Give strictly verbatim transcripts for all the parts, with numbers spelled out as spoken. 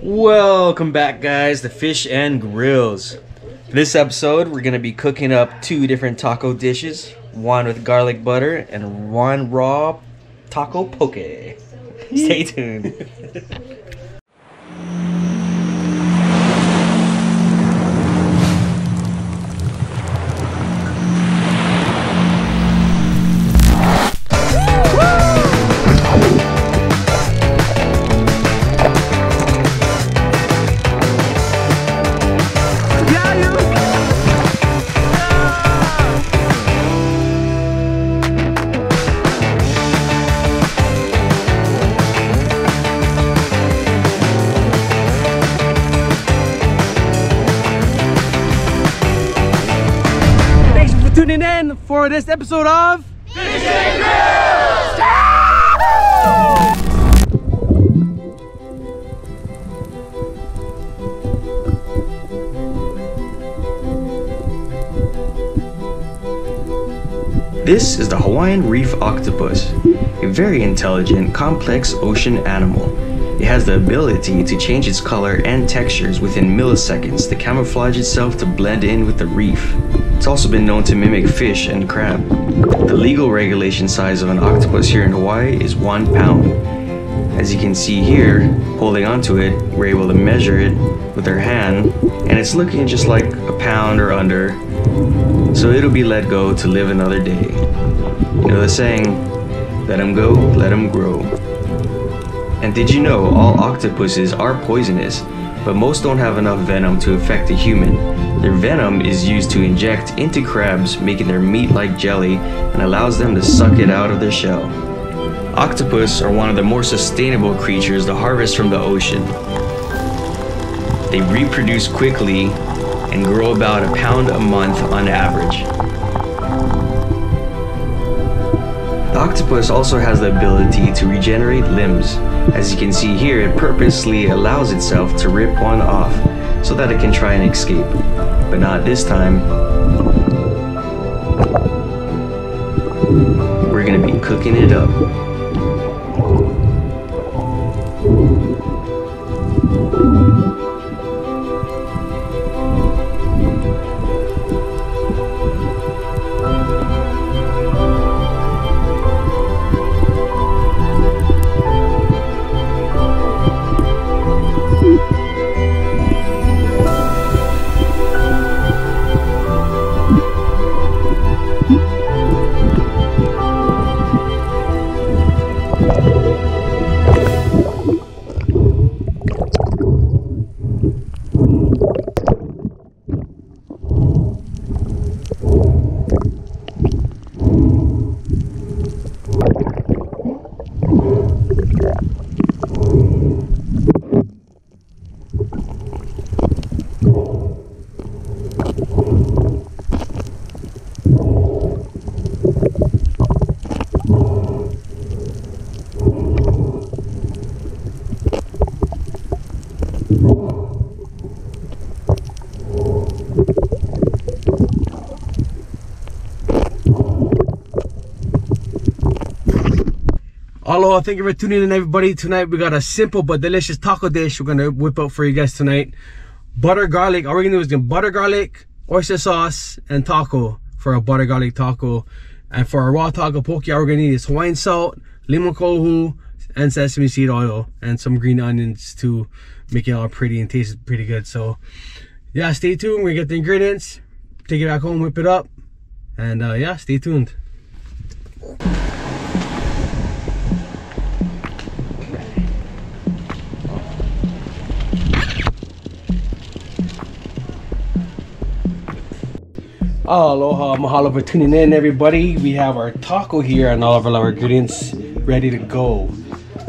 Welcome back, guys, to Fish N Grillz. For this episode, we're going to be cooking up two different taco dishes, one with garlic butter and one raw taco poke. Stay tuned. Tuning in for this episode of Fish N Grillz! Ah! This is the Hawaiian reef octopus, a very intelligent, complex ocean animal. It has the ability to change its color and textures within milliseconds to camouflage itself to blend in with the reef. It's also been known to mimic fish and crab. The legal regulation size of an octopus here in Hawaii is one pound. As you can see here, holding onto it, we're able to measure it with our hand, and it's looking just like a pound or under, so it'll be let go to live another day. You know the saying, let 'em go, let 'em grow. And did you know all octopuses are poisonous? But most don't have enough venom to affect a human. Their venom is used to inject into crabs, making their meat like jelly and allows them to suck it out of their shell. Octopus are one of the more sustainable creatures to harvest from the ocean. They reproduce quickly and grow about a pound a month on average. The octopus also has the ability to regenerate limbs. As you can see here, it purposely allows itself to rip one off so that it can try and escape, but not this time. We're gonna be cooking it up. Hello, thank you for tuning in, everybody. Tonight we got a simple but delicious taco dish we're gonna whip up for you guys tonight. Butter garlic. All we're gonna do is gonna butter garlic, oyster sauce, and taco for our butter garlic taco. And for our raw taco poke, all we're gonna need is Hawaiian salt, limu kohu, and sesame seed oil, and some green onions to make it all pretty and taste pretty good. So yeah, stay tuned. We're gonna get the ingredients, take it back home, whip it up, and uh, yeah, stay tuned. Aloha, mahalo for tuning in, everybody. We have our taco here and all of our ingredients ready to go.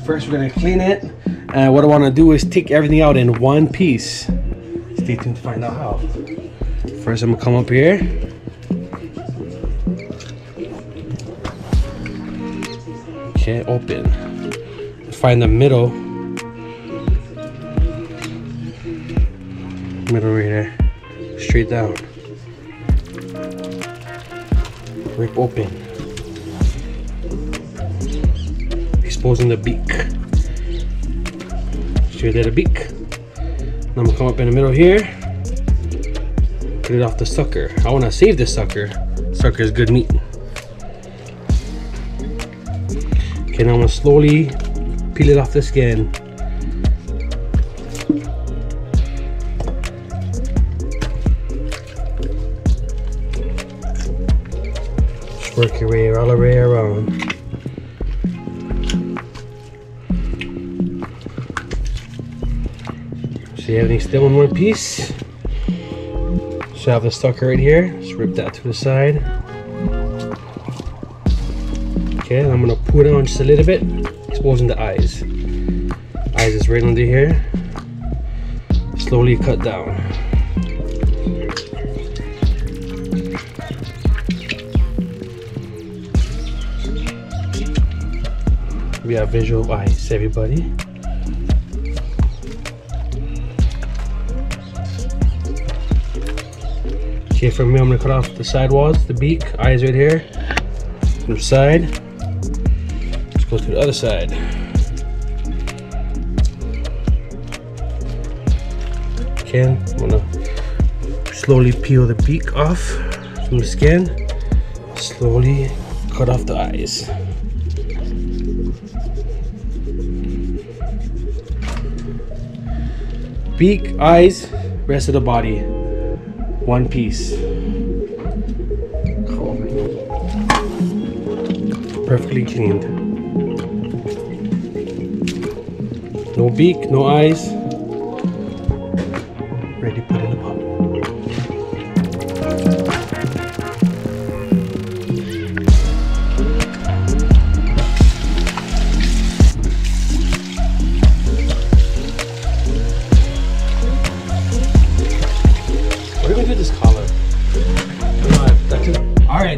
First, we're gonna clean it, and what I wanna do is take everything out in one piece. Stay tuned to find out how. First, I'm gonna come up here. Okay, open. Find the middle. Middle right there, straight down. Rip open, exposing the beak. straight at a beak. And I'm gonna come up in the middle here, cut it off the sucker. I wanna save this sucker. Sucker is good meat. Okay, now I'm gonna slowly peel it off the skin. Work your way all the way around. See, everything's still in one piece. So I have the sucker right here. Just rip that to the side. Okay, and I'm gonna pull down just a little bit, exposing the eyes. Eyes is right under here. Slowly cut down. We have visual eyes, everybody. Okay, from here I'm gonna cut off the sidewalls, the beak, eyes right here. From the side, let's go to the other side. Okay, I'm gonna slowly peel the beak off from the skin. Slowly cut off the eyes. Beak, eyes, rest of the body, one piece. Cool. Perfectly cleaned. No beak, no eyes. Ready, put in the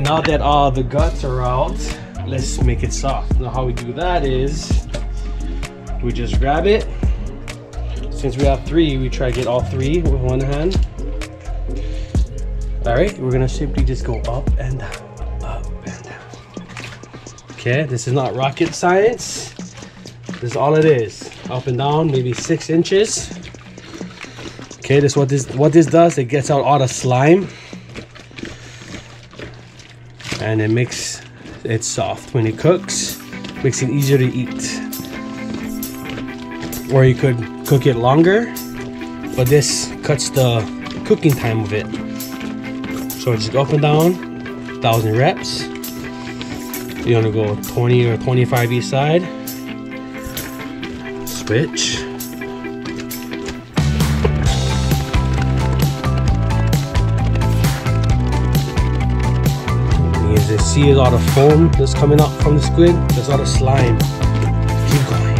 Now that all the guts are out, let's make it soft. Now how we do that is, we just grab it. Since we have three, we try to get all three with one hand. All right, we're gonna simply just go up and down, up and down. Okay, this is not rocket science. This is all it is. Up and down, maybe six inches. Okay, this what this what this does. It gets out all the slime. And it makes it soft when it cooks, makes it easier to eat. Or you could cook it longer, but this cuts the cooking time of it. So just go up and down, one thousand reps. You want to go twenty or twenty-five each side. Switch. See a lot of foam that's coming up from the squid. There's a lot of slime. Keep going.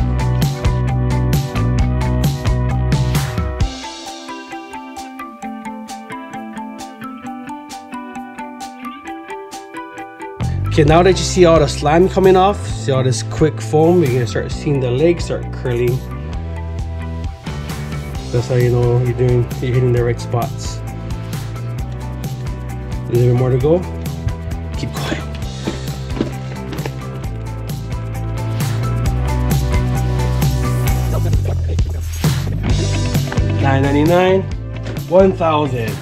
Okay, now that you see all the slime coming off, see all this quick foam, you're gonna start seeing the legs start curling. That's how you know you're doing. You're hitting the right spots. A little bit more to go. Keep going. nine ninety-nine, one thousand.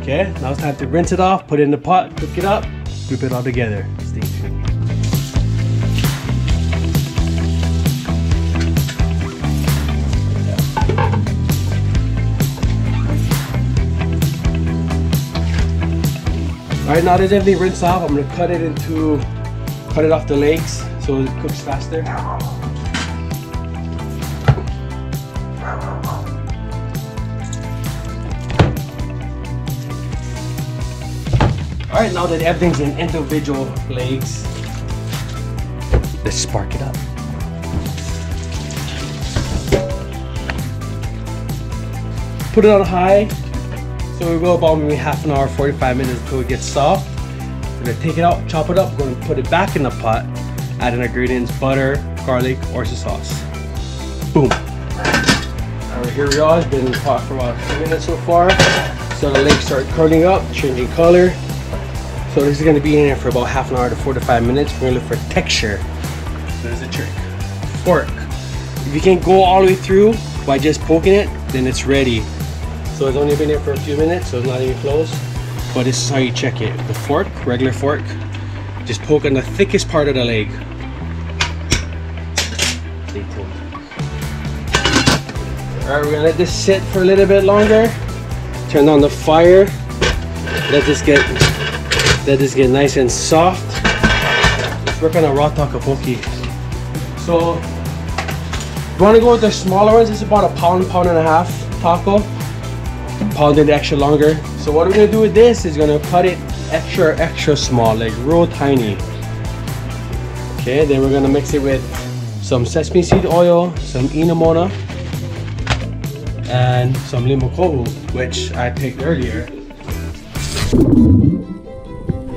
Okay, now it's time to rinse it off, put it in the pot, cook it up, group it all together. Stay tuned. Alright, now that everything rinsed off, I'm gonna cut it into, cut it off the legs so it cooks faster. Alright, now that everything's in individual legs, let's spark it up. Put it on high. So we go about maybe half an hour, forty-five minutes until it gets soft. We're gonna take it out, chop it up, we're gonna put it back in the pot, add in ingredients, butter, garlic, oyster sauce. Boom. All right, here we are, it's been in the pot for about a few minutes so far. So the legs start curling up, changing color. So this is gonna be in there for about half an hour to forty-five minutes. We're gonna look for texture. So there's a trick. Fork, If you can't go all the way through by just poking it, then it's ready. So it's only been there for a few minutes, so it's not even close. But this is how you check it. The fork, regular fork, just poke on the thickest part of the leg. Stay tuned. Alright, we're gonna let this sit for a little bit longer. Turn on the fire. Let this get let this get nice and soft. Let's work on a raw tteokbokki. So you want to go with the smaller ones. It's about a pound, pound and a half taco. Pound it extra longer. So what we're gonna do with this is gonna cut it extra extra small, like real tiny. Okay, then we're gonna mix it with some sesame seed oil, some inamona, and some limu kohu, which I picked earlier.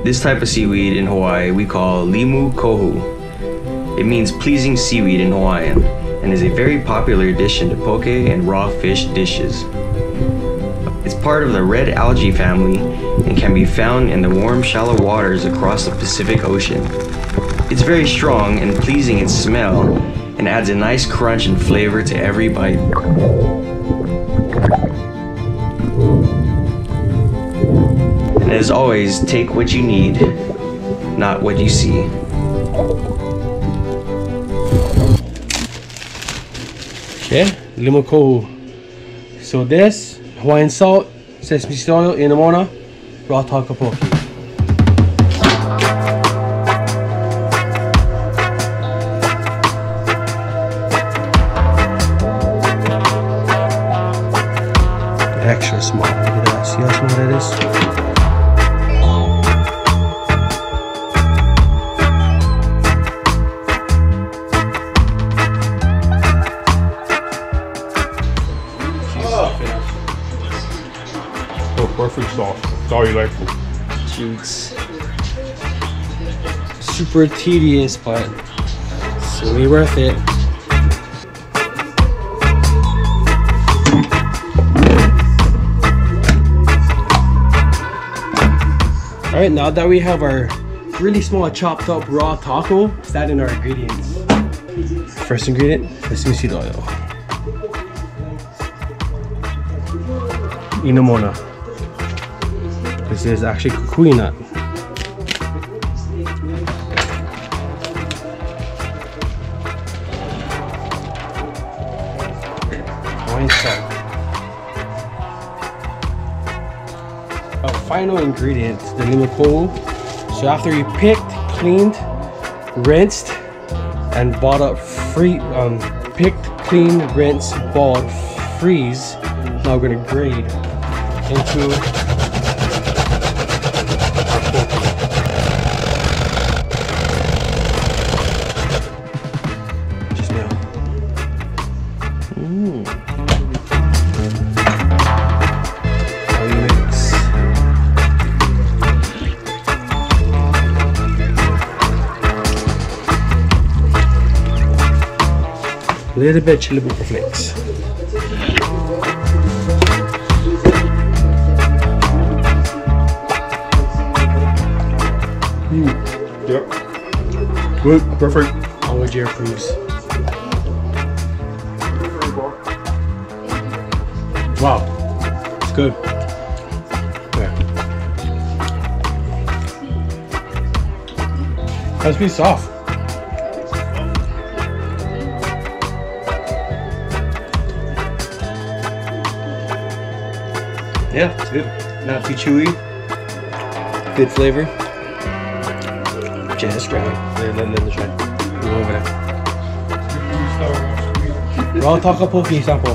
This type of seaweed in Hawaii we call limu kohu. It means pleasing seaweed in Hawaiian and is a very popular addition to poke and raw fish dishes. It's part of the red algae family and can be found in the warm, shallow waters across the Pacific Ocean. It's very strong and pleasing in smell and adds a nice crunch and flavor to every bite. And as always, take what you need, not what you see. Okay, limu kohu. So this, Hawaiian salt, sesame seed oil, inamona, raw tteokbokki. Extra small. Look at that. See how small that is? Oh. Oh, perfect sauce. It's all you like for. Cute. Super tedious, but it's really worth it. Alright, now that we have our really small chopped up raw taco, let's add in our ingredients. First ingredient, sesame seed oil. Inamona. This is actually kukui nut. Hawaiian salt. Our final ingredient, the limu kohu. So after you picked, cleaned, rinsed, and bought up free, um, picked, cleaned, rinsed, bought, freeze. Now we're gonna grate into our kohu. Just now. Mm. A little bit of chili pepper flakes. Mm. Yep. Good. Perfect. All of your approves. Wow. It's good. Yeah. That's pretty soft. Yeah, it's good. Not too chewy. Good flavor. Just grab it. Let me try. Go over there. Raw tteokbokki taco.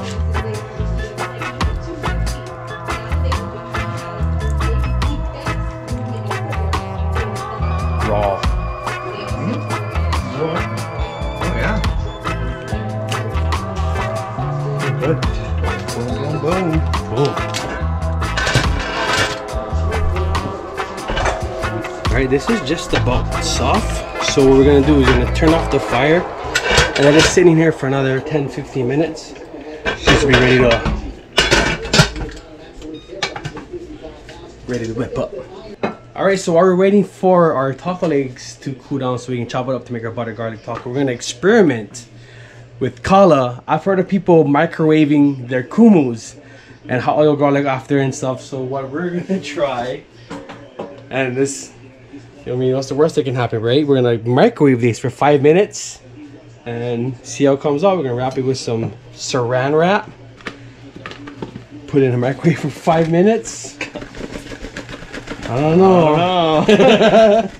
Raw. Oh yeah. Good. Boom, boom, boom. Cool. Alright, this is just about soft, so what we're going to do is we're going to turn off the fire and let it sit in here for another ten to fifteen minutes. Just to be ready to, ready to whip up. Alright, so while we're waiting for our taco legs to cool down so we can chop it up to make our butter garlic taco, we're going to experiment with kala, I've heard of people microwaving their kumus and hot oil garlic after and stuff. So what we're gonna try, and this, I mean, what's the worst that can happen, right? We're gonna microwave these for five minutes and see how it comes out. We're gonna wrap it with some saran wrap, put it in the microwave for five minutes. I don't know. I don't know.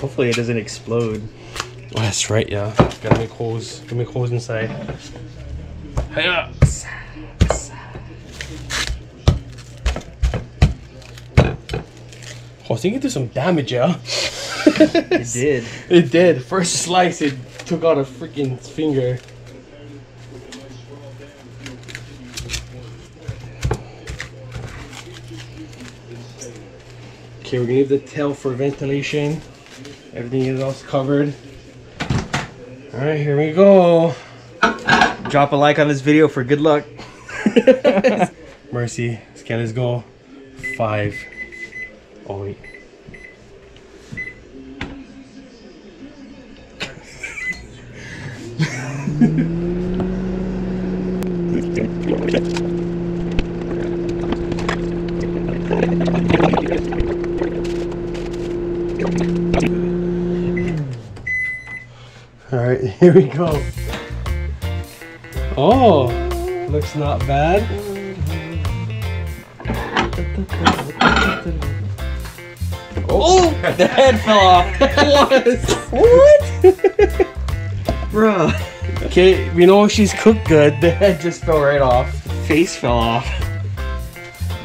Hopefully it doesn't explode. Oh, that's right, yeah. Gotta make holes. Gotta make holes inside. Hiya! Oh, I think it did some damage, yeah? It did. It did. First slice, it took out a freaking finger. Okay, we're gonna leave the tail for ventilation. Everything is all covered. All right, here we go. Drop a like on this video for good luck. Mercy, scan this go. Five. Oh wait. Alright, here we go. Oh, looks not bad. Oh, the head fell off. What? Bruh. Okay, we know she's cooked good. The head just fell right off. Face fell off.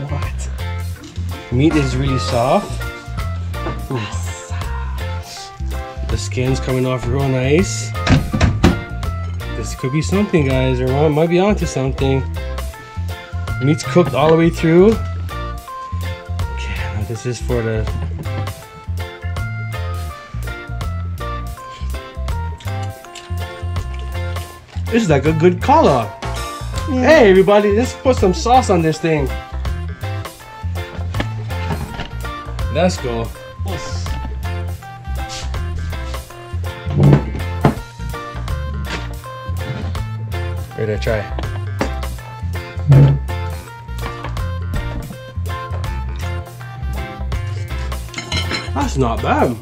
What? Meat is really soft. Ooh. The skin's coming off real nice. This could be something, guys, or I might be onto something. Meat's cooked all the way through. Okay, now this is for the. This is like a good kala. Yeah. Hey, everybody, let's put some sauce on this thing. Let's go. Ready to try. That's not bad.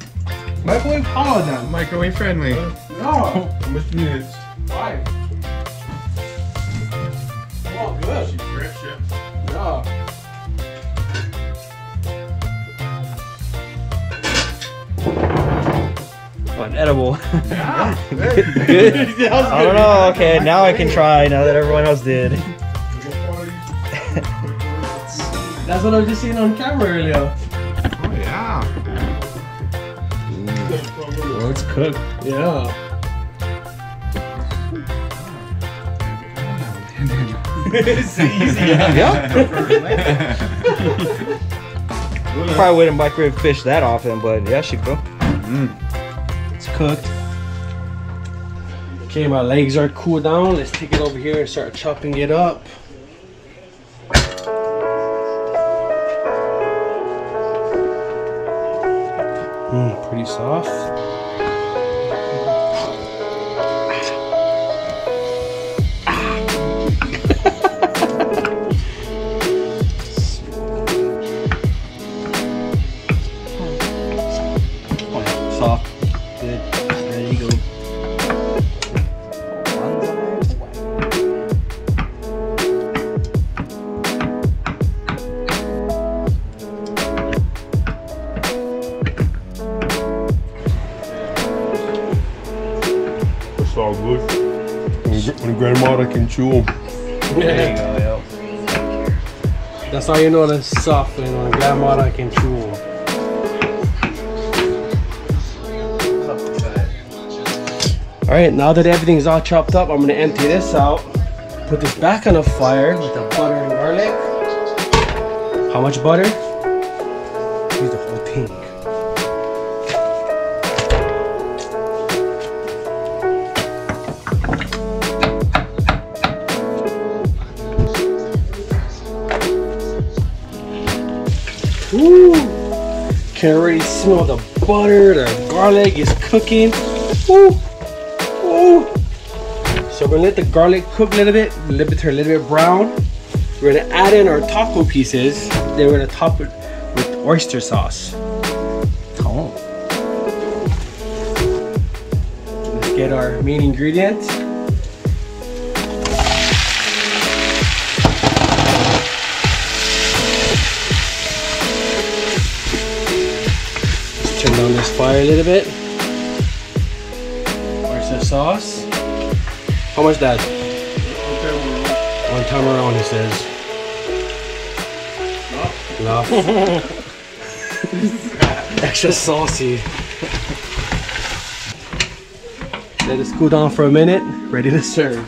Microwave all of them. Microwave friendly. No. How much minutes? Five. Oh, good. She fresh, yeah. Yeah. What, edible? Yeah. Good. I don't know. Okay, now I can try. Now that everyone else did. That's what I was just seeing on camera earlier. Oh yeah. Mm. Well, it's cooked. Yeah. It's easy. Yeah. Probably wouldn't microwave fish that often, but yeah, should go. Mm. It's cooked. Okay, my legs are cooled down. Let's take it over here and start chopping it up. Mm, pretty soft. Oh, soft. Good. There you go. All good. When, when grandmother can chew them. Yeah. That's how you know that's soft, you know, when grandmother can chew them. Alright, now that everything's all chopped up, I'm going to empty this out. Put this back on the fire with the butter and garlic. How much butter? Use the whole thing. can already smell the butter, the garlic is cooking. Woo! Woo! So we're gonna let the garlic cook a little bit, a little bit, turn a little bit brown. We're gonna add in our taco pieces, then we're gonna top it with oyster sauce. Oh. Let's get our main ingredients. Let's turn down this fire a little bit. Oyster sauce. How much that? One time around, it says. Enough. Enough. Extra saucy. Let it cool down for a minute. Ready to serve.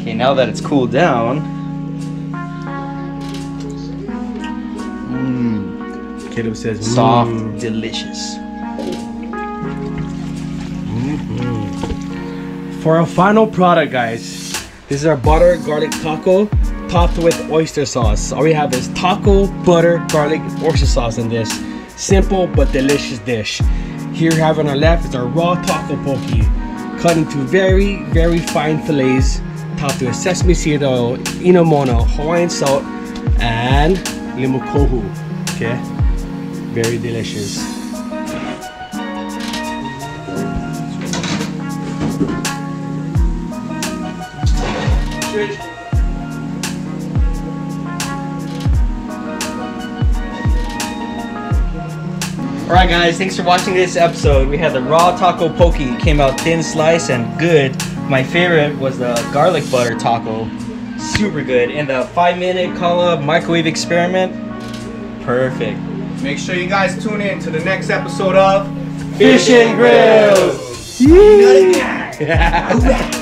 Okay, now that it's cooled down. Mmm. Caleb says mm. Soft, delicious. For our final product, guys, this is our butter garlic taco topped with oyster sauce. All we have is taco, butter, garlic, oyster sauce in this simple but delicious dish. Here we have on our left is our raw taco poke, cut into very, very fine fillets, topped with sesame seed oil, inamona, Hawaiian salt, and limu kohu. Okay, very delicious. Alright guys, thanks for watching this episode. We had the raw taco poke, it came out thin slice and good. My favorite was the garlic butter taco, super good. And the five minute kala microwave experiment, perfect. Make sure you guys tune in to the next episode of Fish N Grillz.